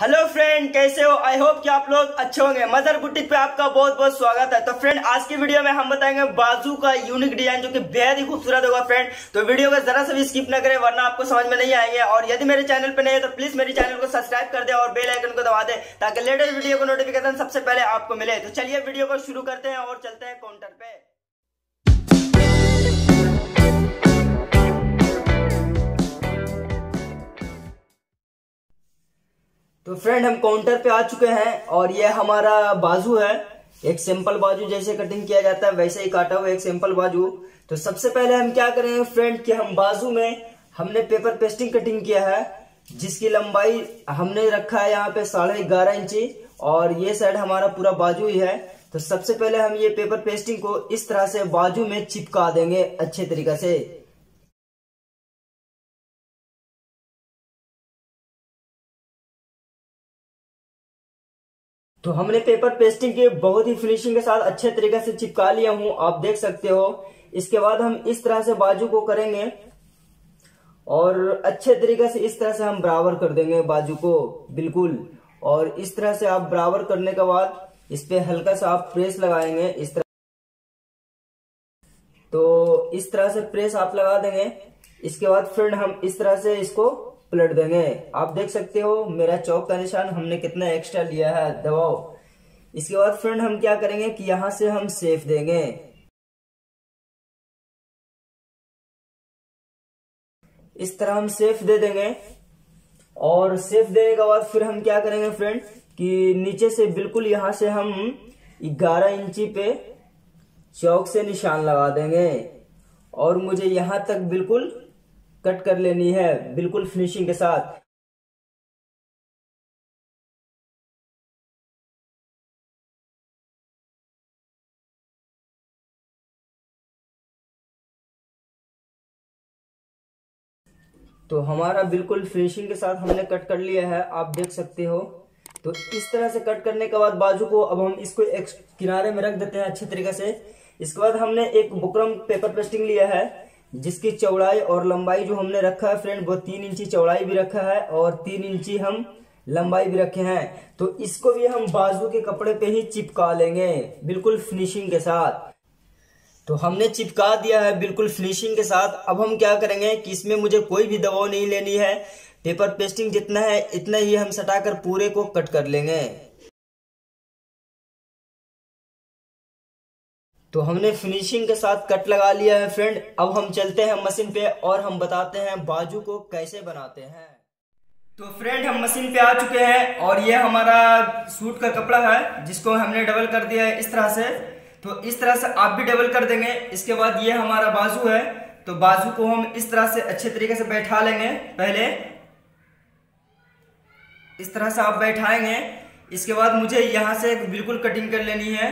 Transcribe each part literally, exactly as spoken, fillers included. Hello friend, कैसे हो? I hope कि आप लोग अच्छे होंगे। मजहर बुटीक पे आपका बहुत बहुत स्वागत है। तो फ्रेंड, आज की वीडियो में हम बताएंगे बाजू का यूनिक डिजाइन जो कि बेहद ही खूबसूरत होगा। फ्रेंड, तो वीडियो को जरा सा भी स्किप ना करें वरना आपको समझ में नहीं आएंगे। और यदि मेरे चैनल पे नहीं है तो प्लीज मेरे चैनल को सब्सक्राइब कर दे और बेल आइकन को दबा दे ताकि लेटेस्ट वीडियो को नोटिफिकेशन सबसे पहले आपको मिले। तो चलिए वीडियो को शुरू करते हैं और चलते हैं काउंटर पे। तो फ्रेंड, हम काउंटर पे आ चुके हैं और ये हमारा बाजू है। एक सिंपल बाजू जैसे कटिंग किया जाता है वैसे ही काटा हुआ एक सिंपल बाजू। तो सबसे पहले हम क्या करेंगे फ्रेंड कि हम बाजू में हमने पेपर पेस्टिंग कटिंग किया है जिसकी लंबाई हमने रखा है यहाँ पे साढ़े ग्यारह इंची और ये साइड हमारा पूरा बाजू ही है। तो सबसे पहले हम ये पेपर पेस्टिंग को इस तरह से बाजू में चिपका देंगे अच्छे तरीके से। तो हमने पेपर पेस्टिंग के बहुत ही फिनिशिंग के साथ अच्छे तरीके से चिपका लिया हूं, आप देख सकते हो। इसके बाद हम इस तरह से बाजू को करेंगे और अच्छे तरीके से इस तरह से हम बराबर कर देंगे बाजू को बिल्कुल। और इस तरह से आप बराबर करने के बाद इस पे हल्का सा आप प्रेस लगाएंगे इस तरह। तो इस तरह से प्रेस आप लगा देंगे। इसके बाद फिर हम इस तरह से इसको पलट देंगे। आप देख सकते हो मेरा चौक का निशान हमने कितना एक्स्ट्रा लिया है, दबाओ। इसके बाद फ्रेंड हम क्या करेंगे कि यहां से हम शेप देंगे। इस तरह हम शेप दे देंगे और शेप देने के बाद फिर हम क्या करेंगे फ्रेंड कि नीचे से बिल्कुल यहां से हम ग्यारह इंची पे चौक से निशान लगा देंगे और मुझे यहां तक बिल्कुल कट कर लेनी है बिल्कुल फिनिशिंग के साथ। तो हमारा बिल्कुल फिनिशिंग के साथ हमने कट कर लिया है, आप देख सकते हो। तो इस तरह से कट करने के बाद बाजू को अब हम इसको एक किनारे में रख देते हैं अच्छे तरीके से। इसके बाद हमने एक बुकरम पेपर पेस्टिंग लिया है जिसकी चौड़ाई और लंबाई जो हमने रखा है फ्रेंड वो तीन इंची चौड़ाई भी रखा है और तीन इंची हम लंबाई भी रखे हैं। तो इसको भी हम बाजू के कपड़े पे ही चिपका लेंगे बिल्कुल फिनिशिंग के साथ। तो हमने चिपका दिया है बिल्कुल फिनिशिंग के साथ। अब हम क्या करेंगे कि इसमें मुझे कोई भी दबाव नहीं लेनी है, पेपर पेस्टिंग जितना है इतना ही हम सटाकर पूरे को कट कर लेंगे। तो हमने फिनिशिंग के साथ कट लगा लिया है फ्रेंड। अब हम चलते हैं मशीन पे और हम बताते हैं बाजू को कैसे बनाते हैं। तो फ्रेंड, हम मशीन पे आ चुके हैं और ये हमारा सूट का कपड़ा है जिसको हमने डबल कर दिया है इस तरह से। तो इस तरह से आप भी डबल कर देंगे। इसके बाद ये हमारा बाजू है तो बाजू को हम इस तरह से अच्छे तरीके से बैठा लेंगे। पहले इस तरह से आप बैठाएंगे। इसके बाद मुझे यहाँ से बिल्कुल कटिंग कर लेनी है।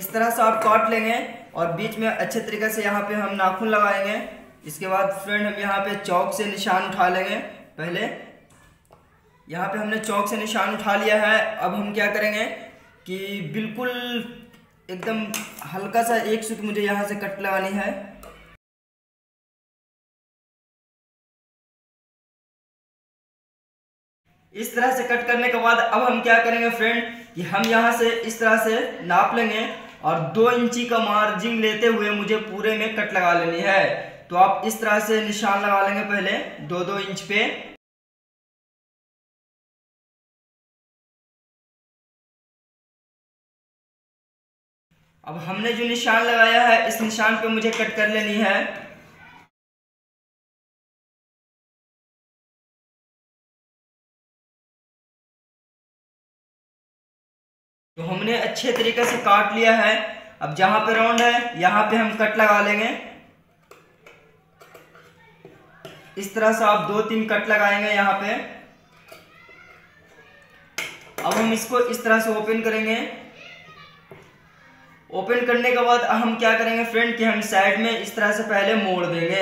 इस तरह से आप काट लेंगे और बीच में अच्छे तरीके से यहाँ पे हम नाखून लगाएंगे। इसके बाद फ्रेंड हम यहाँ पे चौक से निशान उठा लेंगे। पहले यहाँ पे हमने चौक से निशान उठा लिया है। अब हम क्या करेंगे कि बिल्कुल एकदम हल्का सा एक सूत मुझे यहाँ से कट लगानी है। इस तरह से कट करने के बाद अब हम क्या करेंगे फ्रेंड कि हम यहाँ से इस तरह से नाप लेंगे और दो इंची का मार्जिन लेते हुए मुझे पूरे में कट लगा लेनी है। तो आप इस तरह से निशान लगा लेंगे पहले दो दो इंच पे। अब हमने जो निशान लगाया है इस निशान पे मुझे कट कर लेनी है। तो हमने अच्छे तरीके से काट लिया है। अब जहां पे राउंड है यहां पे हम कट लगा लेंगे। इस तरह से आप दो तीन कट लगाएंगे यहां पे। अब हम इसको इस तरह से ओपन करेंगे। ओपन करने के बाद हम क्या करेंगे फ्रेंड कि हम साइड में इस तरह से पहले मोड़ देंगे।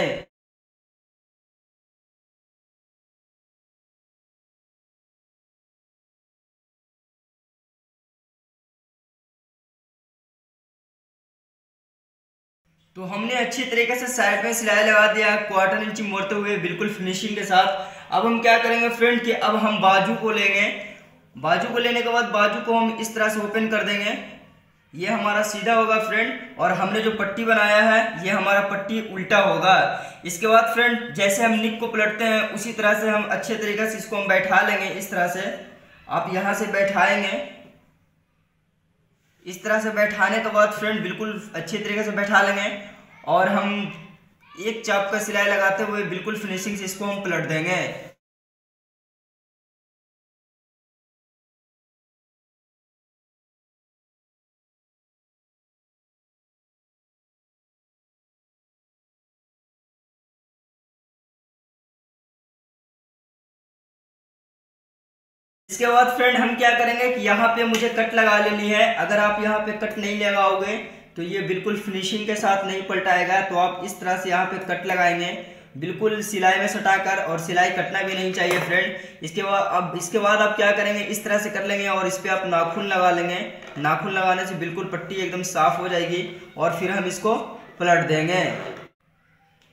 तो हमने अच्छी तरीके से साइड में सिलाई लगा दिया क्वार्टर इंच मोड़ते हुए बिल्कुल फिनिशिंग के साथ। अब हम क्या करेंगे फ्रेंड कि अब हम बाजू को लेंगे, बाजू को लेने के बाद बाजू को हम इस तरह से ओपन कर देंगे, ये हमारा सीधा होगा फ्रेंड। और हमने जो पट्टी बनाया है ये हमारा पट्टी उल्टा होगा। इसके बाद फ्रेंड जैसे हम निक को पलटते हैं उसी तरह से हम अच्छे तरीके से इसको हम बैठा लेंगे। इस तरह से आप यहाँ से बैठाएंगे, इस तरह से बैठाने के बाद फ्रेंड बिल्कुल अच्छे तरीके से बैठा लेंगे और हम एक चाप का सिलाई लगाते हुए बिल्कुल फिनिशिंग से इसको हम पलट देंगे। इसके बाद फ्रेंड हम क्या करेंगे कि यहाँ पे मुझे कट लगा लेनी है। अगर आप यहाँ पे कट नहीं लगाओगे तो ये बिल्कुल फिनिशिंग के साथ नहीं पलटाएगा, तो आप इस तरह से यहाँ पे कट लगाएंगे बिल्कुल सिलाई में सटाकर, और सिलाई कटना भी नहीं चाहिए फ्रेंड। इसके बाद अब इसके बाद आप क्या करेंगे इस तरह से कर लेंगे और इस पर आप नाखून लगा लेंगे। नाखून लगाने से बिल्कुल पट्टी एकदम साफ हो जाएगी और फिर हम इसको पलट देंगे।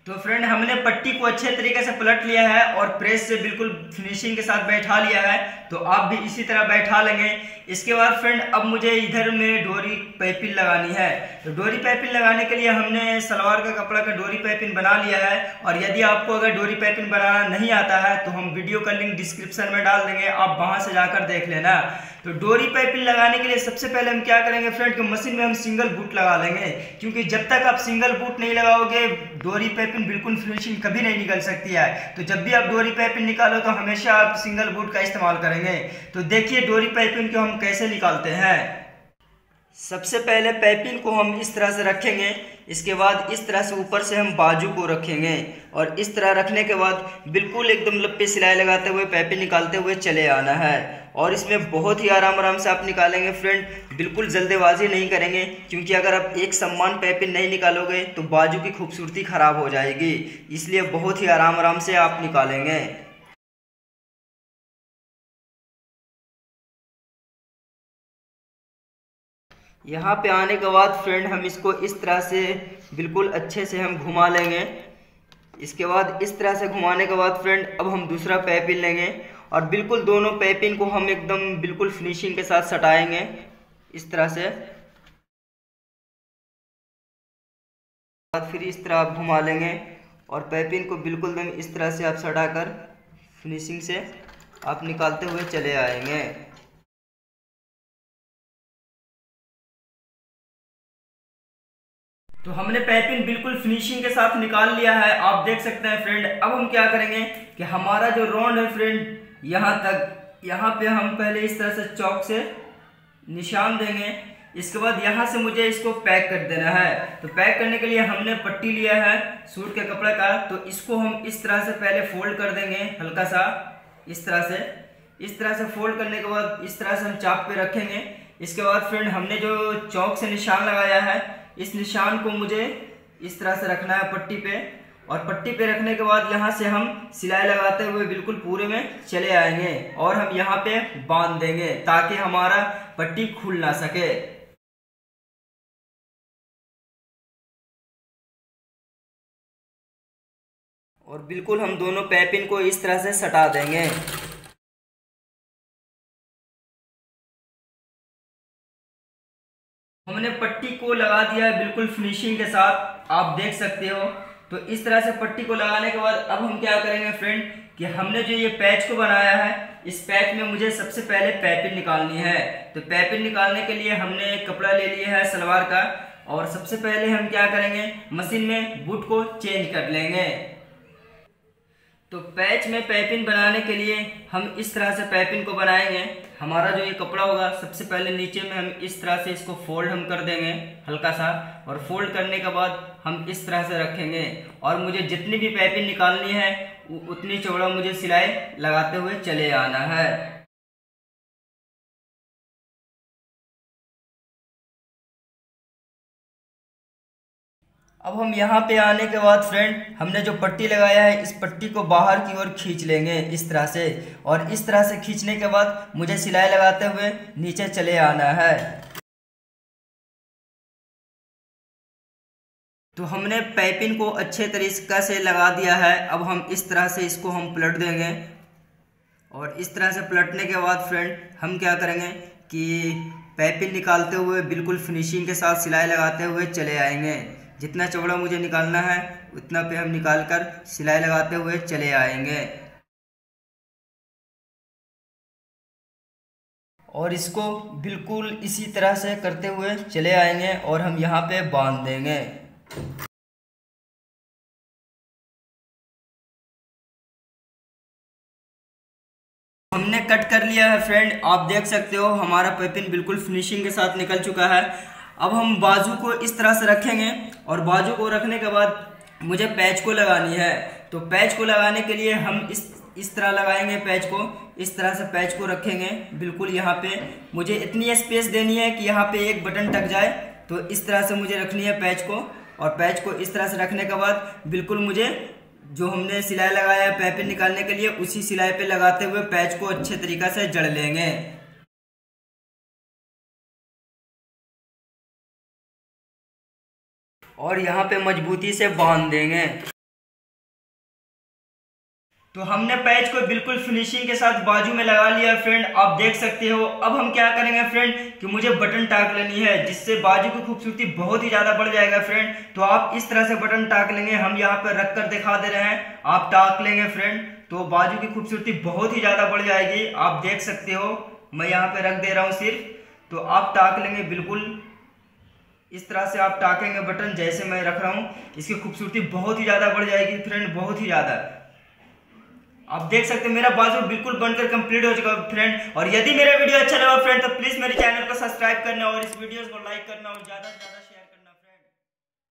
तो फ्रेंड हमने पट्टी को अच्छे तरीके से पलट लिया है और प्रेस से बिल्कुल फिनिशिंग के साथ बैठा लिया है, तो आप भी इसी तरह बैठा लेंगे। इसके बाद फ्रेंड अब मुझे इधर में डोरी पैपिन लगानी है। तो डोरी पैपिन लगाने के लिए हमने सलवार का कपड़ा का डोरी पैपिन बना लिया है, और यदि आपको अगर डोरी पैपिन बनाना नहीं आता है तो हम वीडियो का लिंक डिस्क्रिप्शन में डाल देंगे, आप वहाँ से जाकर देख लेना। तो डोरी पैपिन लगाने के लिए सबसे पहले हम क्या करेंगे फ्रेंड कि मशीन में हम सिंगल बूट लगा लेंगे, क्योंकि जब तक आप सिंगल बूट नहीं लगाओगे डोरी पैपिन बिल्कुल फिनिशिंग कभी नहीं निकल सकती है। तो जब भी आप डोरी पैपिन निकालो तो हमेशा आप सिंगल बूट का इस्तेमाल करेंगे। तो देखिए डोरी पैपिन को हम कैसे निकालते हैं। सबसे पहले पैपिन को हम इस तरह से रखेंगे, इसके बाद इस तरह से ऊपर से हम बाजू को रखेंगे और इस तरह रखने के बाद बिल्कुल एकदम लपे सिलाई लगाते हुए पैपिन निकालते हुए चले आना है। और इसमें बहुत ही आराम आराम से आप निकालेंगे फ्रेंड, बिल्कुल जल्दबाजी नहीं करेंगे, क्योंकि अगर आप एक समान पैपिन नहीं निकालोगे तो बाजू की खूबसूरती खराब हो जाएगी, इसलिए बहुत ही आराम आराम से आप निकालेंगे। यहाँ पे आने के बाद फ्रेंड हम इसको इस तरह से बिल्कुल अच्छे से हम घुमा लेंगे। इसके बाद इस तरह से घुमाने के बाद फ्रेंड अब हम दूसरा पैपिन लेंगे और बिल्कुल दोनों पैपिन को हम एकदम बिल्कुल फिनिशिंग के साथ सटाएंगे इस तरह से। फिर इस तरह आप घुमा लेंगे और पैपिन को बिल्कुल एकदम इस तरह से आप सटाकर फिनिशिंग से आप निकालते हुए चले आएंगे। तो हमने पैपिन बिल्कुल फिनिशिंग के साथ निकाल लिया है, आप देख सकते हैं फ्रेंड। अब हम क्या करेंगे कि हमारा जो राउंड है फ्रेंड यहाँ तक, यहाँ पे हम पहले इस तरह से चौक से निशान देंगे। इसके बाद यहाँ से मुझे इसको पैक कर देना है। तो पैक करने के लिए हमने पट्टी लिया है सूट के कपड़े का, तो इसको हम इस तरह से पहले फोल्ड कर देंगे हल्का सा, इस तरह से। इस तरह से फोल्ड करने के बाद इस तरह से हम चाप पे रखेंगे। इसके बाद फ्रेंड हमने जो चौक से निशान लगाया है इस निशान को मुझे इस तरह से रखना है पट्टी पे, और पट्टी पे रखने के बाद यहाँ से हम सिलाई लगाते हुए बिल्कुल पूरे में चले आएंगे और हम यहाँ पे बांध देंगे ताकि हमारा पट्टी खुल ना सके। और बिल्कुल हम दोनों पैपिन को इस तरह से सटा देंगे। हमने पट्टी को लगा दिया है बिल्कुल फिनिशिंग के साथ, आप देख सकते हो। तो इस तरह से पट्टी को लगाने के बाद अब हम क्या करेंगे फ्रेंड कि हमने जो ये पैच को बनाया है इस पैच में मुझे सबसे पहले पैपिन निकालनी है। तो पैपिन निकालने के लिए हमने कपड़ा ले लिया है सलवार का, और सबसे पहले हम क्या करेंगे मशीन में बूट को चेंज कर लेंगे। तो पैच में पैपिन बनाने के लिए हम इस तरह से पैपिन को बनाएंगे। हमारा जो ये कपड़ा होगा सबसे पहले नीचे में हम इस तरह से इसको फोल्ड हम कर देंगे हल्का सा, और फोल्ड करने के बाद हम इस तरह से रखेंगे। और मुझे जितनी भी पैपिन निकालनी है उतनी चौड़ा मुझे सिलाई लगाते हुए चले आना है। अब हम यहाँ पे आने के बाद फ्रेंड हमने जो पट्टी लगाया है इस पट्टी को बाहर की ओर खींच लेंगे इस तरह से, और इस तरह से खींचने के बाद मुझे सिलाई लगाते हुए नीचे चले आना है। तो हमने पाइपिंग को अच्छे तरीके से लगा दिया है। अब हम इस तरह से इसको हम पलट देंगे और इस तरह से पलटने के बाद फ्रेंड हम क्या करेंगे कि पाइपिंग निकालते हुए बिल्कुल फिनिशिंग के साथ सिलाई लगाते हुए चले आएंगे। जितना चौड़ा मुझे निकालना है उतना पे हम निकाल कर सिलाई लगाते हुए चले आएंगे और इसको बिल्कुल इसी तरह से करते हुए चले आएंगे और हम यहाँ पे बांध देंगे। हमने कट कर लिया है फ्रेंड, आप देख सकते हो हमारा पाइपिंग बिल्कुल फिनिशिंग के साथ निकल चुका है। अब हम बाजू को इस तरह से रखेंगे और बाजू को रखने के बाद मुझे पैच को लगानी है। तो पैच को लगाने के लिए हम इस इस तरह लगाएंगे पैच को, इस तरह से पैच को रखेंगे बिल्कुल यहाँ पे। मुझे इतनी स्पेस देनी है कि यहाँ पे एक बटन टक जाए, तो इस तरह से मुझे रखनी है पैच को। और पैच को इस तरह से रखने के बाद बिल्कुल मुझे जो हमने सिलाई लगाया है पाइपिंग निकालने के लिए उसी सिलाई पे लगाते हुए पैच को अच्छे तरीक़ा से जड़ लेंगे। और यहाँ पे मजबूती से बांध देंगे। तो हमने पैच को बिल्कुल फिनिशिंग के साथ बाजू में लगा लिया फ्रेंड, आप देख सकते हो। अब हम क्या करेंगे फ्रेंड कि मुझे बटन टाक लेनी है, जिससे बाजू की खूबसूरती बहुत ही ज़्यादा बढ़ जाएगा फ्रेंड। तो आप इस तरह से बटन टाक लेंगे, हम यहाँ पर रख कर दिखा दे रहे हैं, आप टाक लेंगे फ्रेंड तो बाजू की खूबसूरती बहुत ही ज़्यादा बढ़ जाएगी। आप देख सकते हो मैं यहाँ पर रख दे रहा हूँ सिर्फ, तो आप टाक लेंगे बिल्कुल इस तरह से। आप टाकेंगे बटन जैसे मैं रख रहा हूँ, इसकी खूबसूरती बहुत ही ज़्यादा बढ़ जाएगी फ्रेंड, बहुत ही ज़्यादा। आप देख सकते हैं मेरा बाजू बिल्कुल बनकर कंप्लीट हो चुका है फ्रेंड। और यदि मेरा वीडियो अच्छा लगा फ्रेंड तो प्लीज़ मेरे चैनल को सब्सक्राइब करना और इस वीडियो को लाइक करना और ज़्यादा से ज़्यादा